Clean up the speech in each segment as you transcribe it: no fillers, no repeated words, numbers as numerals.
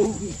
Tunggu.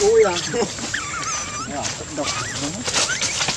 Ui à, đọc đúng.